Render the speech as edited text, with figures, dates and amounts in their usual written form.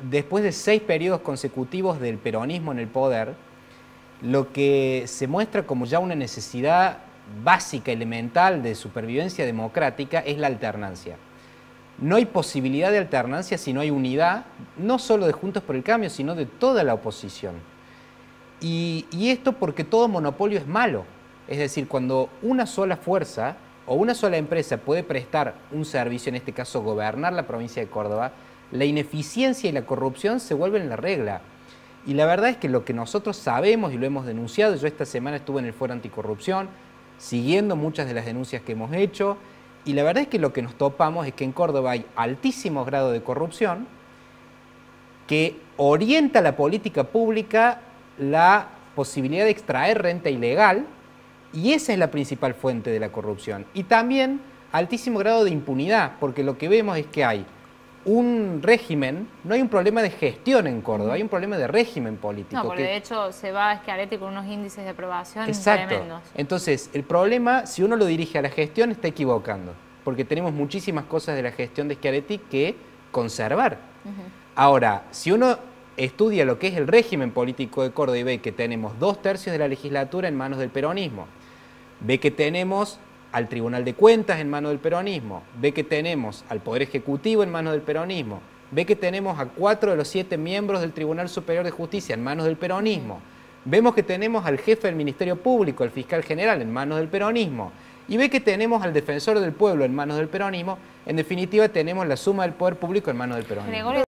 después de 6 periodos consecutivos del peronismo en el poder, lo que se muestra como ya una necesidad básica, elemental de supervivencia democrática es la alternancia. No hay posibilidad de alternancia si no hay unidad, no solo de Juntos por el Cambio, sino de toda la oposición. Y esto porque todo monopolio es malo. Es decir, cuando una sola fuerza o una sola empresa puede prestar un servicio, en este caso gobernar la provincia de Córdoba, la ineficiencia y la corrupción se vuelven la regla. Y la verdad es que lo que nosotros sabemos y lo hemos denunciado, yo esta semana estuve en el Foro Anticorrupción, siguiendo muchas de las denuncias que hemos hecho, y la verdad es que lo que nos topamos es que en Córdoba hay altísimos grados de corrupción que orienta la política pública la posibilidad de extraer renta ilegal, y esa es la principal fuente de la corrupción. Y también altísimo grado de impunidad, porque lo que vemos es que hay un régimen, no hay un problema de gestión en Córdoba, hay un problema de régimen político. No, porque de hecho se va a Schiaretti con unos índices de aprobación tremendos. Entonces, el problema, si uno lo dirige a la gestión, está equivocando, porque tenemos muchísimas cosas de la gestión de Schiaretti que conservar. Ahora, si uno estudia lo que es el régimen político de Córdoba y ve que tenemos 2/3 de la legislatura en manos del peronismo, ve que tenemos al Tribunal de Cuentas en manos del peronismo, ve que tenemos al Poder Ejecutivo en manos del peronismo, ve que tenemos a 4 de los 7 miembros del Tribunal Superior de Justicia en manos del peronismo, vemos que tenemos al jefe del Ministerio Público, el Fiscal General, en manos del peronismo, y ve que tenemos al Defensor del Pueblo en manos del peronismo. En definitiva, tenemos la suma del Poder Público en manos del peronismo.